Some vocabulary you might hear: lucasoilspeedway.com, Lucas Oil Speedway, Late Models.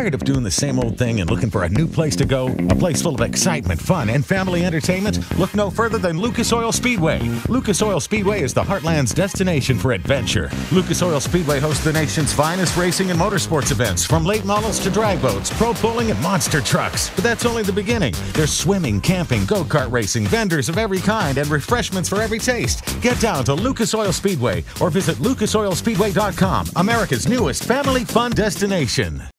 Tired of doing the same old thing and looking for a new place to go? A place full of excitement, fun, and family entertainment? Look no further than Lucas Oil Speedway. Lucas Oil Speedway is the heartland's destination for adventure. Lucas Oil Speedway hosts the nation's finest racing and motorsports events, from late models to dry boats, pro bowling, and monster trucks. But that's only the beginning. There's swimming, camping, go-kart racing, vendors of every kind, and refreshments for every taste. Get down to Lucas Oil Speedway or visit lucasoilspeedway.com, America's newest family fun destination.